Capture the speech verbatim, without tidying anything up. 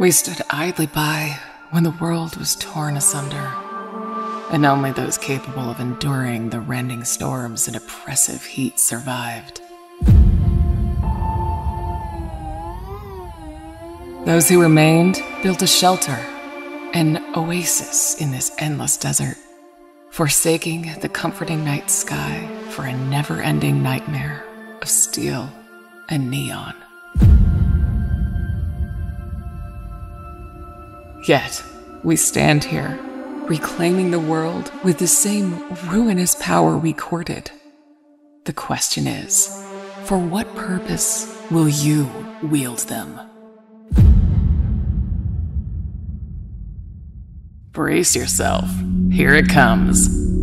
We stood idly by when the world was torn asunder, and only those capable of enduring the rending storms and oppressive heat survived. Those who remained built a shelter, an oasis in this endless desert, forsaking the comforting night sky for a never-ending nightmare of steel and neon. Yet, we stand here, reclaiming the world with the same ruinous power we courted. The question is, for what purpose will you wield them? Brace yourself. Here it comes.